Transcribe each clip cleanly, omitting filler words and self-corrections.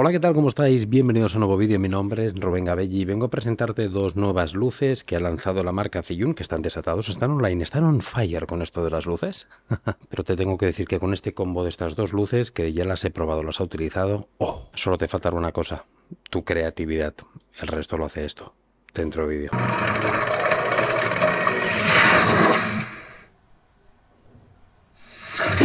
Hola, ¿qué tal? ¿Cómo estáis? Bienvenidos a un nuevo vídeo. Mi nombre es Rubén Gabelli y vengo a presentarte dos nuevas luces que ha lanzado la marca Zhiyun, que están desatados, están online, están on fire con esto de las luces. Pero te tengo que decir que con este combo de estas dos luces, que ya las he probado, las he utilizado, ¡oh! Solo te faltará una cosa, tu creatividad. El resto lo hace esto. Dentro vídeo.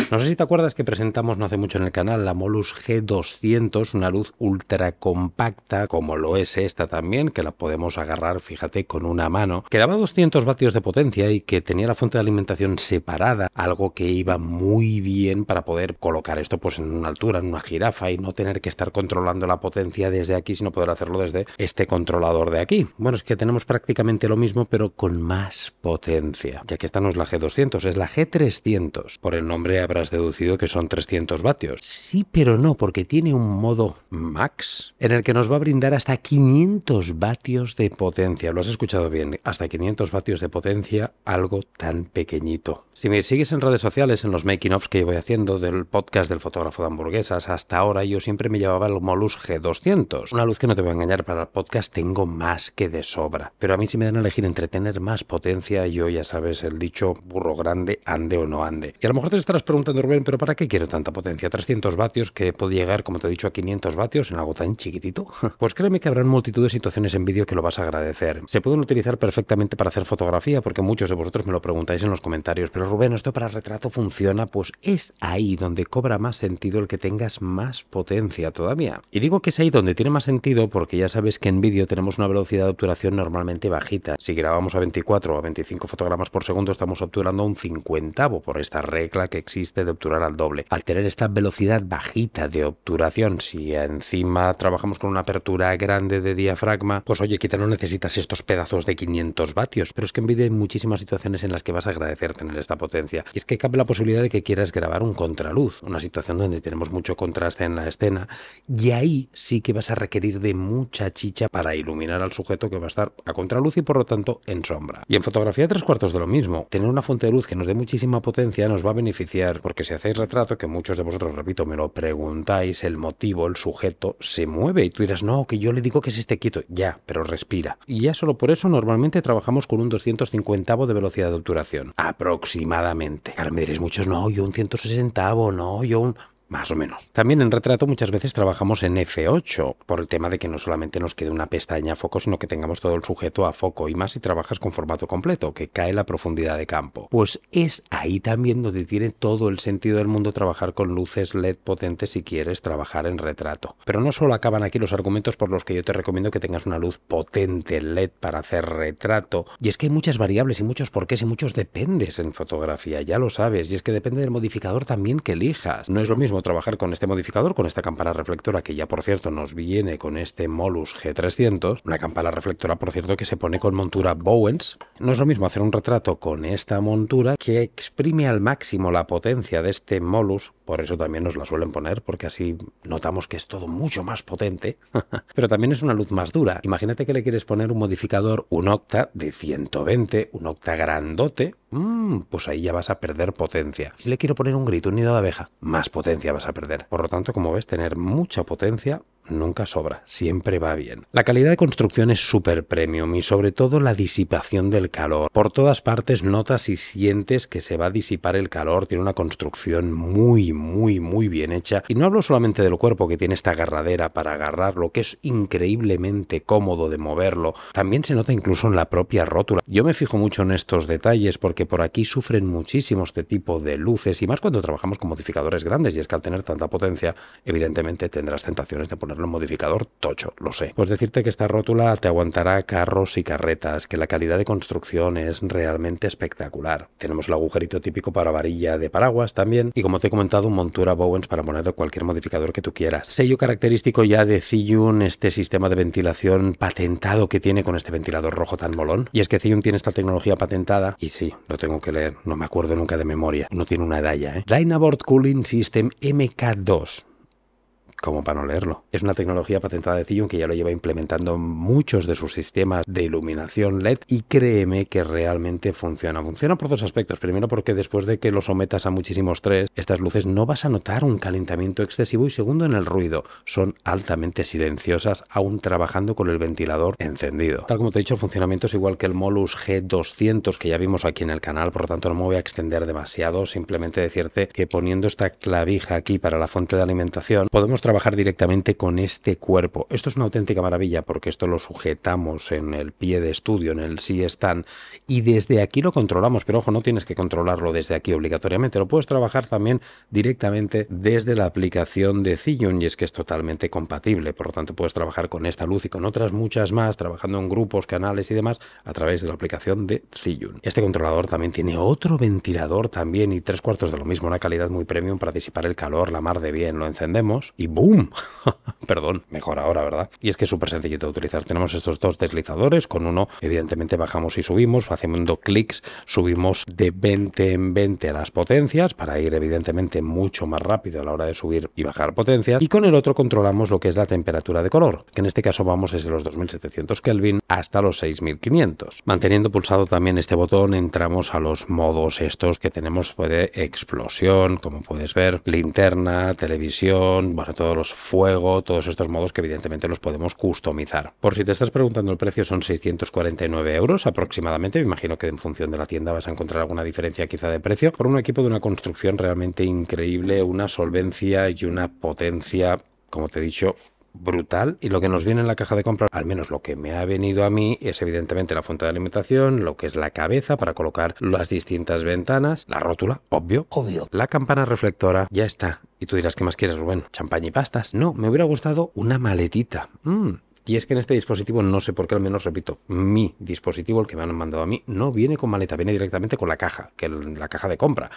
No sé si te acuerdas que presentamos no hace mucho en el canal la MOLUS G200, una luz ultra compacta, como lo es esta también, que la podemos agarrar, fíjate, con una mano, que daba 200 vatios de potencia y que tenía la fuente de alimentación separada, algo que iba muy bien para poder colocar esto pues en una altura, en una jirafa, y no tener que estar controlando la potencia desde aquí, sino poder hacerlo desde este controlador de aquí. Bueno, es que tenemos prácticamente lo mismo, pero con más potencia, ya que esta no es la G200, es la G300. Por el nombre habrá deducido que son 300 vatios. Sí, pero no, porque tiene un modo max en el que nos va a brindar hasta 500 vatios de potencia. Lo has escuchado bien, hasta 500 vatios de potencia, algo tan pequeñito. Si me sigues en redes sociales, en los making ofs que yo voy haciendo del podcast del fotógrafo de hamburguesas, hasta ahora yo siempre me llevaba el MOLUS G200. Una luz que no te voy a engañar, para el podcast tengo más que de sobra. Pero a mí si me dan a elegir entre tener más potencia, yo ya sabes el dicho burro grande, ande o no ande. Y a lo mejor te estarás preguntando, Rubén, ¿pero para qué quiero tanta potencia? 300 vatios, que puede llegar, como te he dicho, a 500 vatios en algo tan chiquitito. Pues créeme que habrán multitud de situaciones en vídeo que lo vas a agradecer. Se pueden utilizar perfectamente para hacer fotografía, porque muchos de vosotros me lo preguntáis en los comentarios. Pero Rubén, ¿esto para retrato funciona? Pues es ahí donde cobra más sentido el que tengas más potencia todavía. Y digo que es ahí donde tiene más sentido porque ya sabes que en vídeo tenemos una velocidad de obturación normalmente bajita. Si grabamos a 24 o a 25 fotogramas por segundo, estamos obturando un 50avo por esta regla que existe de obturar al doble. Al tener esta velocidad bajita de obturación, si encima trabajamos con una apertura grande de diafragma, pues oye, quizá no necesitas estos pedazos de 500 vatios, pero es que en vídeo hay muchísimas situaciones en las que vas a agradecer tener esta potencia. Y es que cabe la posibilidad de que quieras grabar un contraluz, una situación donde tenemos mucho contraste en la escena, y ahí sí que vas a requerir de mucha chicha para iluminar al sujeto que va a estar a contraluz y por lo tanto en sombra. Y en fotografía 3/4 de lo mismo, tener una fuente de luz que nos dé muchísima potencia nos va a beneficiar, porque si hacéis retrato, que muchos de vosotros, repito, me lo preguntáis, el motivo, el sujeto, se mueve. Y tú dirás, no, que yo le digo que se esté quieto. Ya, pero respira. Y ya solo por eso normalmente trabajamos con un 250avo de velocidad de obturación. Aproximadamente. Ahora me diréis muchos, no, yo un 160avo, no, yo un... más o menos. También en retrato muchas veces trabajamos en F8 por el tema de que no solamente nos quede una pestaña a foco, sino que tengamos todo el sujeto a foco, y más si trabajas con formato completo, que cae la profundidad de campo. Pues es ahí también donde tiene todo el sentido del mundo trabajar con luces LED potentes si quieres trabajar en retrato. Pero no solo acaban aquí los argumentos por los que yo te recomiendo que tengas una luz potente LED para hacer retrato. Y es que hay muchas variables y muchos porqués y muchos dependes en fotografía, ya lo sabes. Y es que depende del modificador también que elijas. No es lo mismo trabajar con este modificador, con esta campana reflectora, que ya por cierto nos viene con este MOLUS G300, una campana reflectora por cierto que se pone con montura Bowens. No es lo mismo hacer un retrato con esta montura, que exprime al máximo la potencia de este MOLUS, por eso también nos la suelen poner, porque así notamos que es todo mucho más potente, pero también es una luz más dura. Imagínate que le quieres poner un modificador, un octa de 120, un octa grandote, pues ahí ya vas a perder potencia. Si le quiero poner un grito, un nido de abeja, más potencia vas a perder. Por lo tanto, como ves, tener mucha potencia nunca sobra, siempre va bien. La calidad de construcción es súper premium, y sobre todo la disipación del calor. Por todas partes notas y sientes que se va a disipar el calor. Tiene una construcción muy bien hecha, y no hablo solamente del cuerpo, que tiene esta agarradera para agarrarlo, que es increíblemente cómodo de moverlo. También se nota incluso en la propia rótula. Yo me fijo mucho en estos detalles porque por aquí sufren muchísimo este tipo de luces, y más cuando trabajamos con modificadores grandes. Y es que al tener tanta potencia, evidentemente tendrás tentaciones de poner un modificador tocho, lo sé. Pues decirte que esta rótula te aguantará carros y carretas, que la calidad de construcción es realmente espectacular. Tenemos el agujerito típico para varilla de paraguas también, y como te he comentado, montura Bowens para ponerle cualquier modificador que tú quieras. Sello característico ya de Zhiyun, este sistema de ventilación patentado que tiene con este ventilador rojo tan molón. Y es que Zhiyun tiene esta tecnología patentada, y sí, lo tengo que leer, no me acuerdo nunca de memoria, no tiene una edad ya, ¿eh? DynaBoard Cooling System MK2. como para no leerlo. Es una tecnología patentada de Zhiyun que ya lo lleva implementando en muchos de sus sistemas de iluminación LED y créeme que realmente funciona. Funciona por dos aspectos. Primero, porque después de que lo sometas a muchísimos estrés, estas luces no vas a notar un calentamiento excesivo, y segundo, en el ruido. Son altamente silenciosas aún trabajando con el ventilador encendido. Tal como te he dicho, el funcionamiento es igual que el MOLUS G200 que ya vimos aquí en el canal, por lo tanto no me voy a extender demasiado. Simplemente decirte que poniendo esta clavija aquí para la fuente de alimentación podemos trabajar directamente con este cuerpo. Esto es una auténtica maravilla porque esto lo sujetamos en el pie de estudio, en el C-Stand, y desde aquí lo controlamos, pero ojo, no tienes que controlarlo desde aquí obligatoriamente, lo puedes trabajar también directamente desde la aplicación de Zhiyun, y es que es totalmente compatible, por lo tanto puedes trabajar con esta luz y con otras muchas más, trabajando en grupos, canales y demás a través de la aplicación de Zhiyun. Este controlador también tiene otro ventilador también y 3/4 de lo mismo, una calidad muy premium para disipar el calor, la mar de bien. Lo encendemos y ¡boom! Perdón, mejor ahora, ¿verdad? Y es que es súper sencillito de utilizar. Tenemos estos dos deslizadores, con uno evidentemente bajamos y subimos, haciendo clics subimos de 20 en 20 las potencias para ir evidentemente mucho más rápido a la hora de subir y bajar potencias, y con el otro controlamos lo que es la temperatura de color, que en este caso vamos desde los 2700 Kelvin hasta los 6500. Manteniendo pulsado también este botón entramos a los modos estos que tenemos de explosión, como puedes ver, linterna, televisión, bueno, todos los fuego, todos estos modos que evidentemente los podemos customizar. Por si te estás preguntando el precio, son 649 € aproximadamente. Me imagino que en función de la tienda vas a encontrar alguna diferencia quizá de precio, por un equipo de una construcción realmente increíble, una solvencia y una potencia, como te he dicho, brutal. Y lo que nos viene en la caja de compra, al menos lo que me ha venido a mí, es evidentemente la fuente de alimentación, lo que es la cabeza para colocar las distintas ventanas, la rótula, obvio, la campana reflectora, ya está. Y tú dirás, ¿qué más quieres, Rubén? ¿Champaña y pastas? No, me hubiera gustado una maletita. Y es que en este dispositivo, no sé por qué, al menos repito, mi dispositivo, el que me han mandado a mí, no viene con maleta, viene directamente con la caja, que la caja de compra.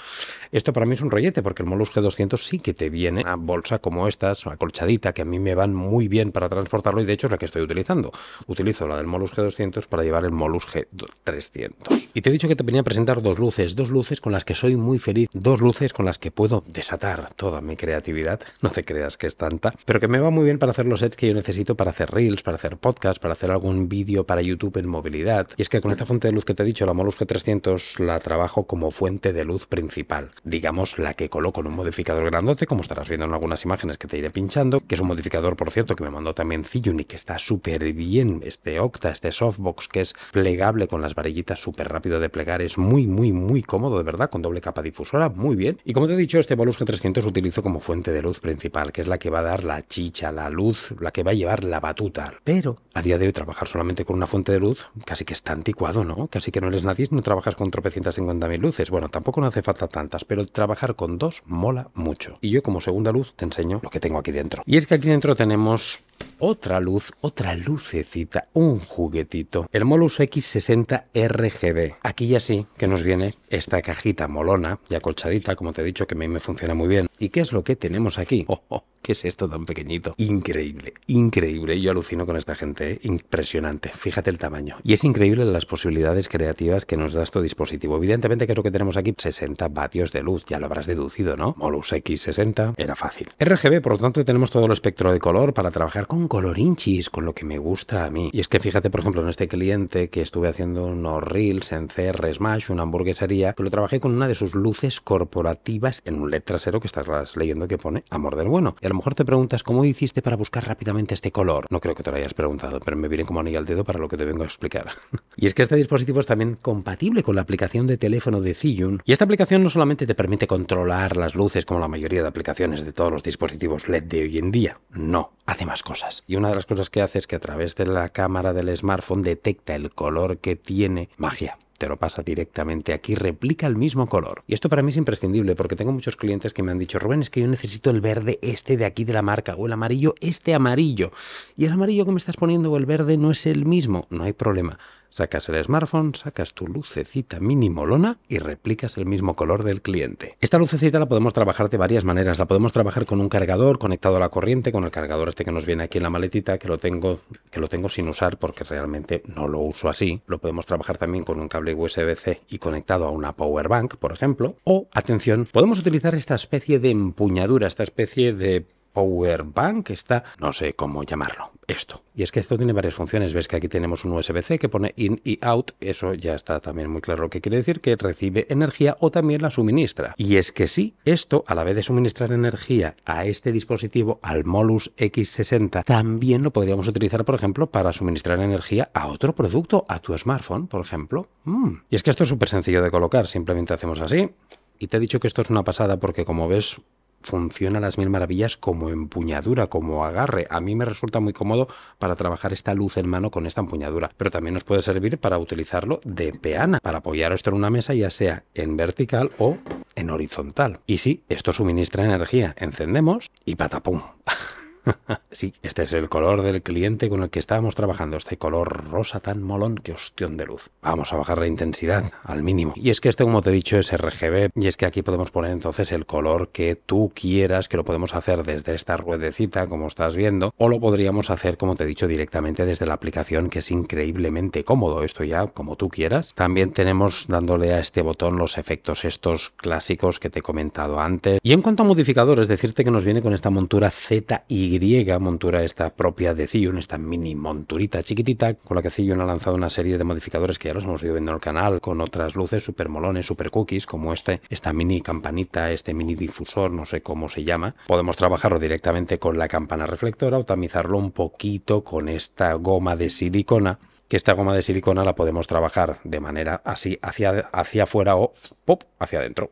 Esto para mí es un rollete, porque el MOLUS G200 sí que te viene una bolsa como estas, una colchadita, que a mí me van muy bien para transportarlo, y de hecho es la que estoy utilizando. Utilizo la del MOLUS G200 para llevar el MOLUS G300. Y te he dicho que te venía a presentar dos luces con las que soy muy feliz, dos luces con las que puedo desatar toda mi creatividad, no te creas que es tanta, pero que me va muy bien para hacer los sets que yo necesito para hacer reels, para hacer podcast, para hacer algún vídeo para YouTube en movilidad. Y es que con esta fuente de luz que te he dicho, la MOLUS G300, la trabajo como fuente de luz principal, digamos la que coloco en un modificador grandote, como estarás viendo en algunas imágenes que te iré pinchando, que es un modificador, por cierto, que me mandó también Zhiyun y que está súper bien. Este Octa, este softbox, que es plegable con las varillitas, súper rápido de plegar, es muy cómodo, de verdad, con doble capa difusora, muy bien. Y como te he dicho, este MOLUS G300 lo utilizo como fuente de luz principal, que es la que va a dar la chicha, la luz, la que va a llevar la batuta. Pero a día de hoy trabajar solamente con una fuente de luz casi que está anticuado, ¿no? Casi que no eres nadie, no trabajas con tropecientas 50.000 luces. Bueno, tampoco no hace falta tantas, pero trabajar con dos mola mucho. Y yo como segunda luz te enseño lo que tengo aquí dentro. Y es que aquí dentro tenemos otra luz, otra lucecita, un juguetito, el MOLUS X60 RGB. Aquí ya sí que nos viene esta cajita molona y acolchadita, como te he dicho, que a mí me funciona muy bien. ¿Y qué es lo que tenemos aquí? ¿Qué es esto tan pequeñito? Increíble, increíble. Yo alucino con esta gente, ¿eh? Impresionante. Fíjate el tamaño. Y es increíble las posibilidades creativas que nos da este dispositivo. Evidentemente, ¿qué es lo que tenemos aquí? 60 vatios de luz. Ya lo habrás deducido, ¿no? MOLUS X60 era fácil. RGB, por lo tanto, tenemos todo el espectro de color para trabajar con colorinchis, con lo que me gusta a mí. Y es que fíjate, por ejemplo, en este cliente que estuve haciendo unos reels en CR Smash, una hamburguesería, que lo trabajé con una de sus luces corporativas en un LED trasero que estarás leyendo que pone Amor del Bueno. Y a lo mejor te preguntas, ¿cómo hiciste para buscar rápidamente este color? No creo que te lo hayas preguntado, pero me viene como anillo al dedo para lo que te vengo a explicar. Y es que este dispositivo es también compatible con la aplicación de teléfono de Zhiyun. Y esta aplicación no solamente te permite controlar las luces como la mayoría de aplicaciones de todos los dispositivos LED de hoy en día, no, hace más cosas. Y una de las cosas que hace es que a través de la cámara del smartphone detecta el color que tiene. Magia. Te lo pasa directamente aquí, replica el mismo color. Y esto para mí es imprescindible porque tengo muchos clientes que me han dicho, Rubén, es que yo necesito el verde este de aquí de la marca, o el amarillo, este amarillo. Y el amarillo que me estás poniendo o el verde no es el mismo. No hay problema. Sacas el smartphone, sacas tu lucecita mini molona y replicas el mismo color del cliente. Esta lucecita la podemos trabajar de varias maneras. La podemos trabajar con un cargador conectado a la corriente, con el cargador este que nos viene aquí en la maletita, que lo tengo sin usar porque realmente no lo uso así. Lo podemos trabajar también con un cable USB-C y conectado a una power bank, por ejemplo. O, atención, podemos utilizar esta especie de empuñadura, esta especie de power bank, está, no sé cómo llamarlo, esto. Y es que esto tiene varias funciones. Ves que aquí tenemos un USB-C que pone in y out, eso ya está también muy claro que quiere decir que recibe energía o también la suministra. Y es que sí, esto a la vez de suministrar energía a este dispositivo, al MOLUS X60, también lo podríamos utilizar, por ejemplo, para suministrar energía a otro producto, a tu smartphone, por ejemplo. Y es que esto es súper sencillo de colocar, simplemente hacemos así. Y te he dicho que esto es una pasada porque, como ves, funciona a las mil maravillas como empuñadura, como agarre. A mí me resulta muy cómodo para trabajar esta luz en mano con esta empuñadura, pero también nos puede servir para utilizarlo de peana, para apoyar esto en una mesa, ya sea en vertical o en horizontal. Y sí, esto suministra energía. Encendemos y patapum. Sí, este es el color del cliente con el que estábamos trabajando, este color rosa tan molón, que ostión de luz. Vamos a bajar la intensidad al mínimo. Y es que este, como te he dicho, es RGB, y es que aquí podemos poner entonces el color que tú quieras, que lo podemos hacer desde esta ruedecita, como estás viendo, o lo podríamos hacer, como te he dicho, directamente desde la aplicación, que es increíblemente cómodo. Esto ya, como tú quieras. También tenemos, dándole a este botón, los efectos estos clásicos que te he comentado antes. Y en cuanto a modificadores, decirte que nos viene con esta montura ZY, montura esta propia de Zhiyun, esta mini monturita chiquitita, con la que Zhiyun ha lanzado una serie de modificadores que ya los hemos ido viendo en el canal, con otras luces super molones, super cookies, como esta mini campanita, este mini difusor, no sé cómo se llama. Podemos trabajarlo directamente con la campana reflectora o tamizarlo un poquito con esta goma de silicona, que esta goma de silicona la podemos trabajar de manera así hacia afuera o pop hacia adentro.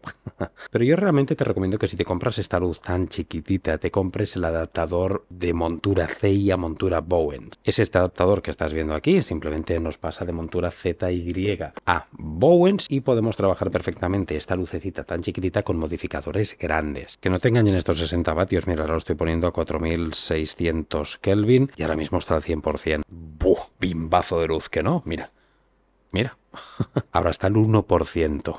Pero yo realmente te recomiendo que si te compras esta luz tan chiquitita, te compres el adaptador de montura CI a montura Bowen. Es este adaptador que estás viendo aquí, simplemente nos pasa de montura ZY a Bowen y podemos trabajar perfectamente esta lucecita tan chiquitita con modificadores grandes. Que no te engañen estos 60 vatios, mira, ahora lo estoy poniendo a 4600 Kelvin y ahora mismo está al 100%. ¡Buf! Bimbazo de luz que no, mira, mira. Ahora está al 1%.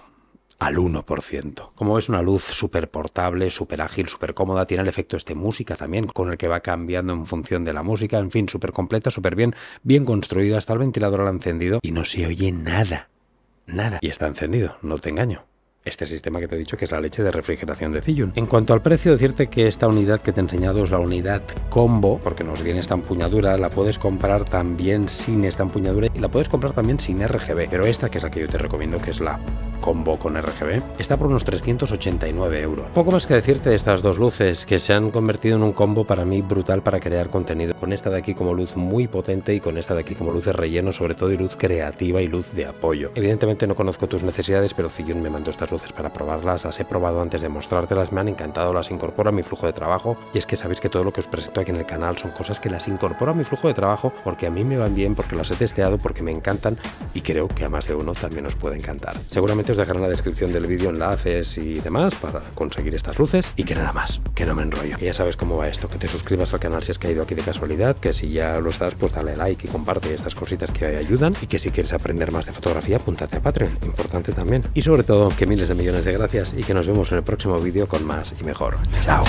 Al 1%. Como ves, una luz súper portable, súper ágil, súper cómoda. Tiene el efecto este música también, con el que va cambiando en función de la música. En fin, súper completa, súper bien construida. Hasta el ventilador lo ha encendido y no se oye nada, nada. Y está encendido, no te engaño. Este sistema que te he dicho que es la leche de refrigeración de Zhiyun. En cuanto al precio, decirte que esta unidad que te he enseñado es la unidad combo, porque nos viene esta empuñadura, la puedes comprar también sin esta empuñadura y la puedes comprar también sin RGB, pero esta, que es la que yo te recomiendo, que es la combo con RGB, está por unos 389 euros. Poco más que decirte de estas dos luces, que se han convertido en un combo para mí brutal para crear contenido, con esta de aquí como luz muy potente y con esta de aquí como luz de relleno, sobre todo, y luz creativa y luz de apoyo. Evidentemente no conozco tus necesidades, pero Zhiyun me mandó estas luces para probarlas, las he probado antes de mostrártelas, me han encantado, las incorporo a mi flujo de trabajo, y es que sabéis que todo lo que os presento aquí en el canal son cosas que las incorporo a mi flujo de trabajo porque a mí me van bien, porque las he testeado, porque me encantan, y creo que a más de uno también os puede encantar. Seguramente os dejaré en la descripción del vídeo enlaces y demás para conseguir estas luces, y que nada más, que no me enrollo, que ya sabes cómo va esto, que te suscribas al canal si has caído aquí de casualidad, que si ya lo estás, pues dale like y comparte estas cositas que ayudan, y que si quieres aprender más de fotografía, apúntate a Patreon, importante también, y sobre todo que miles de millones de gracias y que nos vemos en el próximo vídeo con más y mejor. ¡Chao!